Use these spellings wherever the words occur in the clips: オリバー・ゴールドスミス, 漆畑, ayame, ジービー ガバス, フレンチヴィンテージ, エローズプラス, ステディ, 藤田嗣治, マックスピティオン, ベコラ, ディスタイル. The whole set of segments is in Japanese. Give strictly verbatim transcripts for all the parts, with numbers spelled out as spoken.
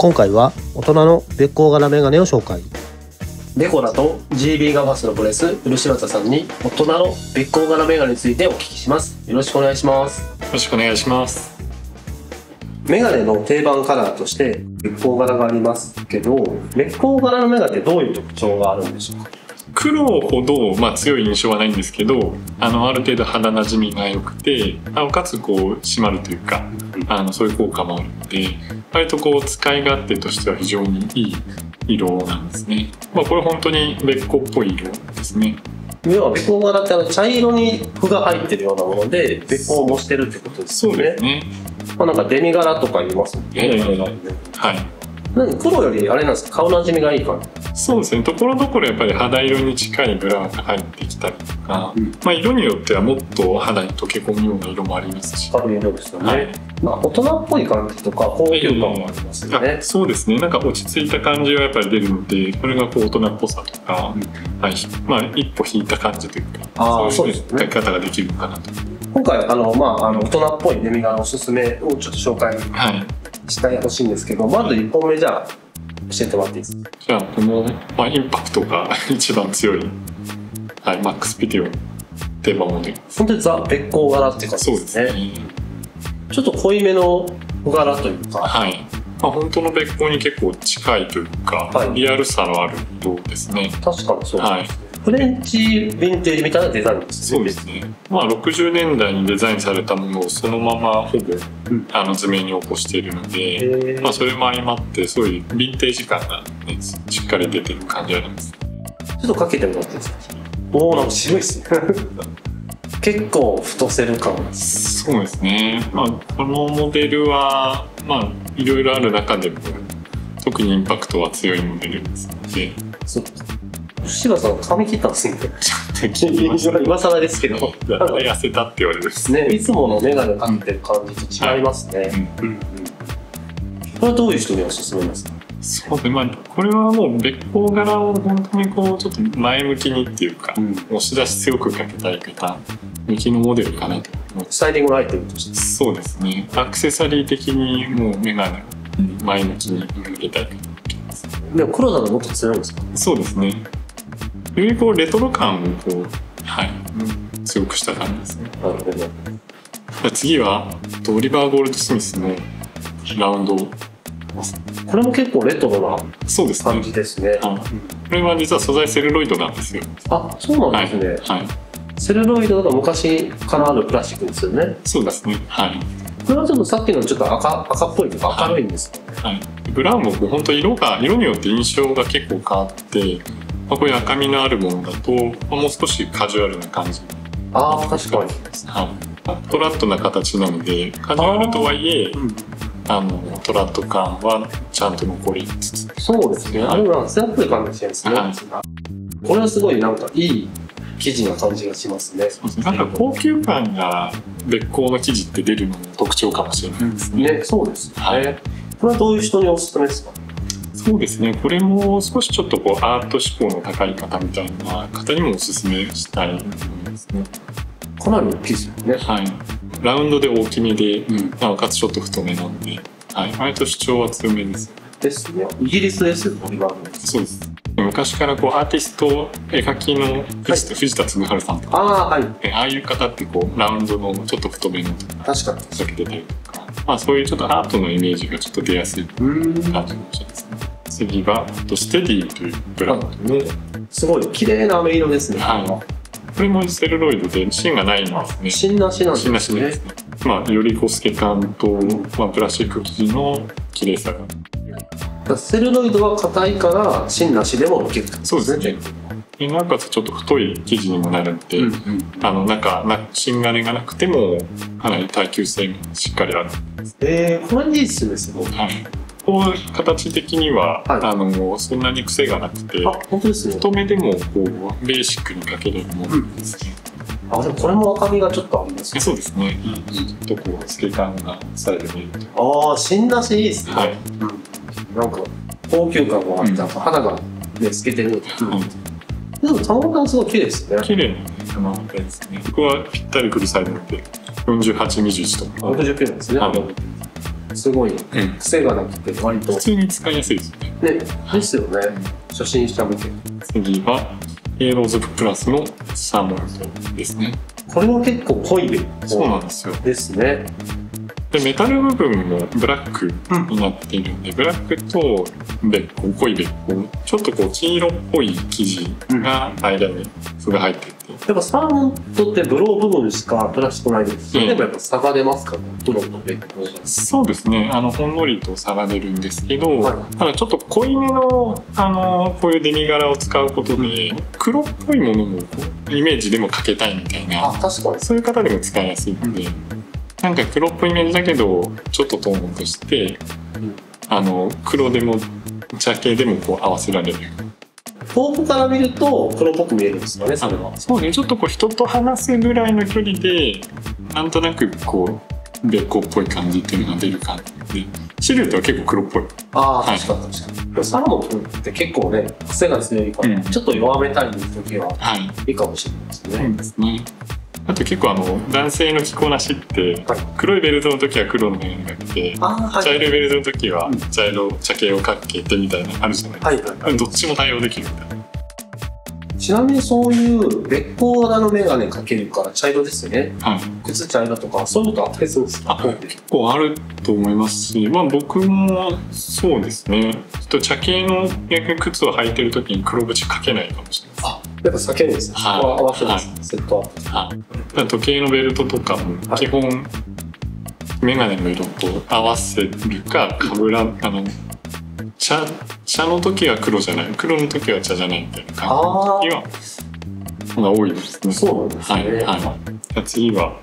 今回は大人のべっ甲柄メガネを紹介。ベコラと ジービー ガバスのプレス漆畑さんに大人のべっ甲柄メガネについてお聞きします。よろしくお願いします。よろしくお願いします。メガネの定番カラーとしてべっ甲柄がありますけど、べっ甲柄のメガネってどういう特徴があるんでしょうか？黒ほど、まあ、強い印象はないんですけど、 あの、ある程度肌なじみが良くて、なおかつこう締まるというか、あのそういう効果もあるので、割とこう使い勝手としては非常にいい色なんですね。まあ、これ本当にべっ甲っぽい色ですね。要はべっ甲柄ってあの茶色に符が入ってるようなものでべっ甲を模してるってことですよね。そうですね。まあなんかデミ柄とか言いますもんね。えー、はい。なんか黒よりあれなんですか、顔なじみがいいから。そうですね、ところどころやっぱり肌色に近いブラウンが入ってきたりとか、うん、まあ色によってはもっと肌に溶け込むような色もありますし、明るい色ですよね。はい、まあ、大人っぽい感じとか高級感もありますよね。えー、そうですね、なんか落ち着いた感じがやっぱり出るので、これがこう大人っぽさとか、うん、はい、まあ、一歩引いた感じというか、そういう描き方ができるのかなと。今回あの、まあ、あの大人っぽいデミガのおすすめをちょっと紹介、はいしたい欲しいんですけど、まずいっぽんめじゃあ教えてもらっていいですか？じゃあこの、まあ、インパクトが一番強い、はい、マックスピティオン定番モデル。本当にザ・べっ甲柄って感じですね。そうですね、ちょっと濃いめの柄というか、はい、まあ、本当のべっ甲に結構近いというか、はい、リアルさのある色ですね。確かにそうですね、はい、フレンチヴィンテージみたいなデザインですね。そうですね。まあろくじゅうねんだいにデザインされたものをそのままほぼ、うん、あの図面に起こしているので、まあそれも相まってすごいヴィンテージ感が、ね、しっかり出てる感じあります。ちょっとかけてもらっていいですか？おお、なんか白いですね。結構太せる感が。そうですね。まあこのモデルはまあいろいろある中でも特にインパクトは強いモデルですので。そう柴田さん髪切ったんですね。今更ですけど、痩せたって言われるですね。いつものメガネかけてる感じと違いますね。これはどういう人におすすめですか？そうですね、まあ、これはもうべっ甲柄を本当にこうちょっと前向きにっていうか、うん、押し出し強くかけたい方向きのモデルかなと思います。スタイリングのアイテムとして。そうですね。アクセサリー的にもうメガネを前向きにかけたい方向きです。でも黒だともっと強いんですか？そうですね。よりこうレトロ感をこう、はい、強くした感じですね。なるほど。次はオリバー・ゴールドスミスのラウンド。これも結構レトロな感じですね。これは実は素材セルロイドなんですよ。あ、そうなんですね。はいはい、セルロイドが昔からあるプラスチックですよね。そうですね。はい。これはちょっとさっきのちょっと赤赤っぽいというか明るいんですかね。はい。ブラウンも本当色が色によって印象が結構変わって。まあこういう赤みのあるものだと、まあ、もう少しカジュアルな感じ。ああ、確かに。はい。トラットな形なので、カジュアルとはいえ、あ、うん、あのトラット感はちゃんと残りつつ。そうですね。あれは艶っぽい感じですね。はい、これはすごいなんかいい生地な感じがしますね。そうですね。なんか高級感がべっ甲の生地って出るのも特徴かもしれないですね。ね、そうですね。はい。これはどういう人におすすめですか？そうですね、これも少しちょっとこうアート志向の高い方みたいな方にもおすすめしたいですね。かなり大きいですよね。はい、ラウンドで大きめで、うん、なおかつちょっと太めなんで、はい、割と主張は強めですですね。イギリスですよね。そうです。昔からこうアーティスト絵描きの藤田嗣治さんとか、ああ、はい、ああいう方ってこうラウンドのちょっと太めのとか確かに避けてたりとか、まあ、そういうちょっとアートのイメージがちょっと出やすい感じかもしれないですね。次はステディというブランドの、すごい綺麗な飴色ですね。はい、これもセルロイドで芯がないんですね。芯なしなんですね。芯なしですね。まあより透け感と、まあ、プラスチック生地の綺麗さが。セルロイドは硬いから芯なしでも結構。そうですね。なおかつちょっと太い生地にもなるので、うんうん、あのなんか芯金がなくてもかなり耐久性がしっかりある。ええー、これいいっすね、すごい。はい。形的には、はい、あのそんなに癖がなくて、本当ですね、太めでもこうベーシックにかけれるものですね。うん、あ、でもこれも赤みがちょっとあるんですね。そうですね。うん、ちょっとこう透け感がされてみると。ああ、芯なしいいですね。はい、うん、なんか高級感もあって、うん、肌がね透けてる。でも玉感すごい綺麗ですね。綺麗な玉感ですね。ここはぴったりくるサイズなので、よんじゅうはち、にじゅういちとか。ろくじゅうきゅうなんですね。すごい癖がなくて割と普通に使いやすいですね。ですよね。初心者向け。次はエローズプラスのサーモンですね。これも結構濃いそうなんですよ。ですね。でメタル部分もブラックになっているんで、うん、ブラックとベッコ濃いベッコちょっとこう黄色っぽい生地が間にすぐ入っていて、うん、やっぱサーモンとってブロー部分しか新しくないですけど、うん、でもやっぱ差が出ますかね、ブローとベッコが。そうですね、あのほんのりと差が出るんですけど、はい、ただちょっと濃いめの、あのー、こういうデミ柄を使うことで黒っぽいものもイメージでもかけたいみたいな、あ、確かにそういう方でも使いやすいので。うん、なんか黒っぽいイメージだけどちょっとトーンとして、うん、あの黒でも茶系でもこう合わせられる。遠くから見ると黒っぽく見えるんですかね、それは。そうね、ちょっとこう人と話すぐらいの距離でなんとなくこうべっこっぽい感じっていうのが出る感じで、シルエットは結構黒っぽい。ああ、はい、確かに確かに。サーモンって結構ね癖が強いから、うん、ちょっと弱めたい時は、はい、いいかもしれないですね。そうですね。あと結構あの男性の着こなしって黒いベルトの時は黒の面が着て、はい、茶色いベルトの時は茶色茶系をかけてみたいなあるじゃないですか。どっちも対応できるみたいな。ちなみにそういうべっこ型のメガネかけるから茶色ですよね、はい、靴茶色とかそういうことあったりするんですか？結構あると思いますし、まあ僕もそうですね。ちょっと茶系の逆に靴を履いてる時に黒縁かけないかもしれないです。あ、やっぱ避けるんですね。はい、合わせます、はい、セットアップ。はい、時計のベルトとかも基本、はい、メガネの色と合わせるかかぶら、あの茶茶の時は黒じゃない、黒の時は茶じゃないみたいな感じの時は多いですね。そうなんですね。はいはい。次は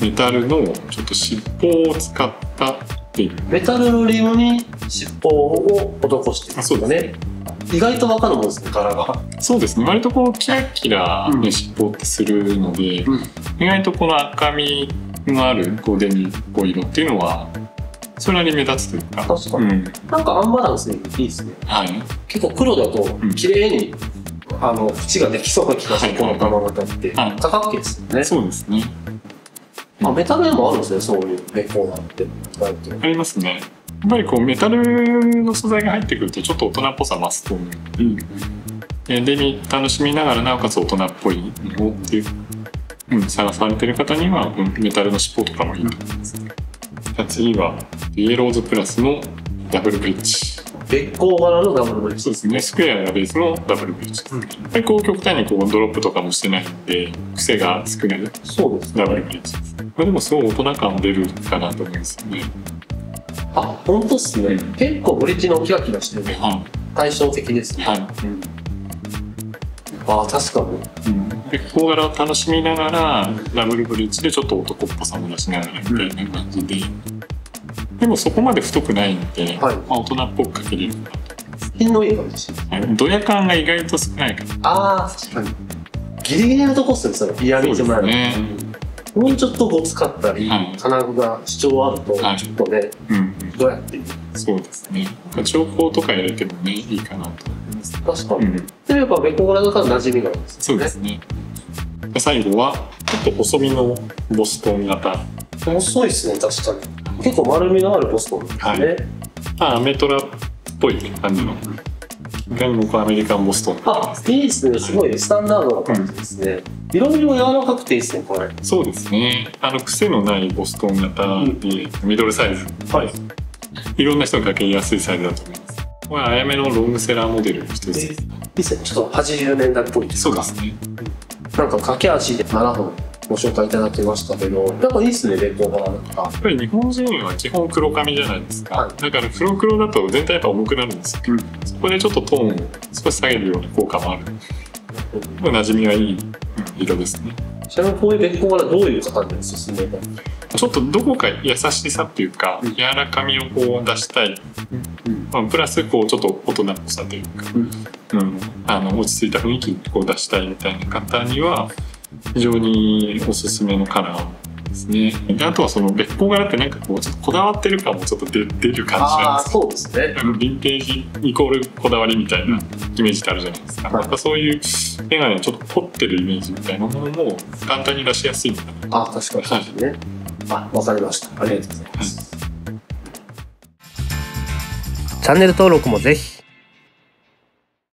メタルのちょっと尻尾を使ったっていう。メタルのリムに尻尾を施しているんですね。そうですね。意外と分かるもんですね、柄が。そうですね、割とこうキラキラね、うん、尻尾ってするので、うん、意外とこの赤みのあるこうデミっぽい色っていうのはそれなりに目立つというか。確かに、うん、なんかアンバランスにいいですね、はい、結構黒だと綺麗に、うん、あの縁ができそうな気がする、この玉型って多角形ですよね。そうですね。まあメタルでもあるんですね、そういうレコーナーってありますね。やっぱりこうメタルの素材が入ってくるとちょっと大人っぽさ増すと思うので、デミ楽しみながらなおかつ大人っぽいのっていう、うん、探されてる方には、うん、メタルの尻尾とかもいいと思います。じゃあ次はイエローズプラスのダブルブリッジ。べっこ柄のダブルブリッジ。そうですね、スクエアやベースのダブルブリッジ。うん、やっぱりこう極端にこうドロップとかもしてないんで癖が少ないダブルブリッジです。まあでもすごい大人感出るかなと思うんですよね。あ、本当っすね、うん、結構ブリッジのキラキラしてる、はい、対照的ですね、はい、うん、ああ確かに、うん、べっこ柄を楽しみながら、うん、ダブルブリッジでちょっと男っぽさも出しながらみたいな感じで、うん、でもそこまで太くないんで、はい、まあ大人っぽくかけれるかなと。品のいい感じですね、はい、ドヤ感が意外と少ないから。ああ確かにギリギリのとこっすね、それ嫌味じゃないのね。もうちょっとごつかったり、金具が主張あると、ちょっとね、どうやっていい？そうですね。調光とか入れてもね、いいかなと思います。確かに。で、やっぱべっこ柄だから馴染みがあるんですね。そうですね。最後は、ちょっと細身のボストン型。細いですね、確かに。結構丸みのあるボストンですね。あ、アメトラっぽい感じの。僕はアメリカンボストン。あ、いいですね。すごいスタンダードな感じですね。色味も柔らかくていいですね、これ。そうですね。あの癖のないボストン型でミドルサイズ。はい。いろんな人がかけやすいサイズだと思います。これあやめのロングセラーモデルの一つです。いいですね。ちょっとはちじゅうねんだいっぽいです。そうですね。なんか駆け足でななほんご紹介いただきましたけど、やっぱいいですね、べっこ柄とか。やっぱり日本人は基本黒髪じゃないですか。はい、だから黒黒だと全体やっぱ重くなるんですけど、うん、そこでちょっとトーンを少し下げるような効果もある。うん、馴染みがいい色ですね。ちなみにこういうべっこ柄どういう方におすすめか。ちょっとどこか優しさっていうか、うん、柔らかみをこう出したい。うん、まあプラスこうちょっと大人っぽさというか、うんうん、あの落ち着いた雰囲気を出したいみたいな方には。非常におすすめのカラーですね。あとはそのべっこ柄ってなんかこうちょっとこだわってる感もちょっと出る感じなんですけど。そうですね。ヴィンテージイコールこだわりみたいなイメージってあるじゃないですか。なんかそういうメガネちょっと凝ってるイメージみたいなものも簡単に出しやすいみたいな。あ、確かに。はい、あ、わかりました。ありがとうございます。はい。チャンネル登録もぜひ。